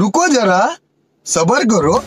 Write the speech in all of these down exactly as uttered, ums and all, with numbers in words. रुको जरा, सबर करो।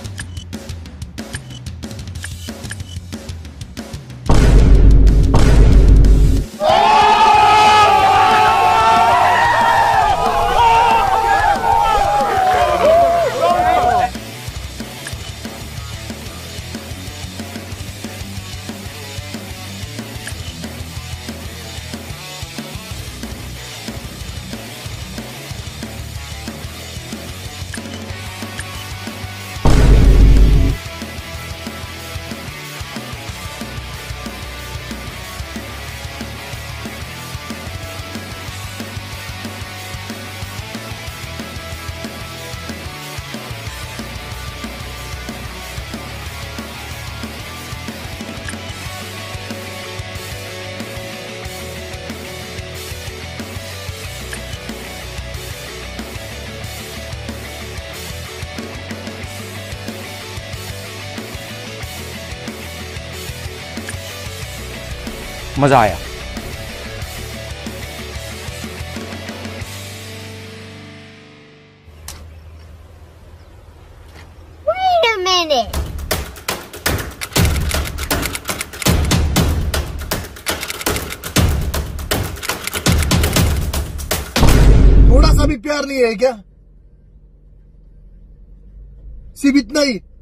मजा आया। Wait a minute. थोड़ा सा भी प्यार नहीं है क्या? सिर्फ इतना ही।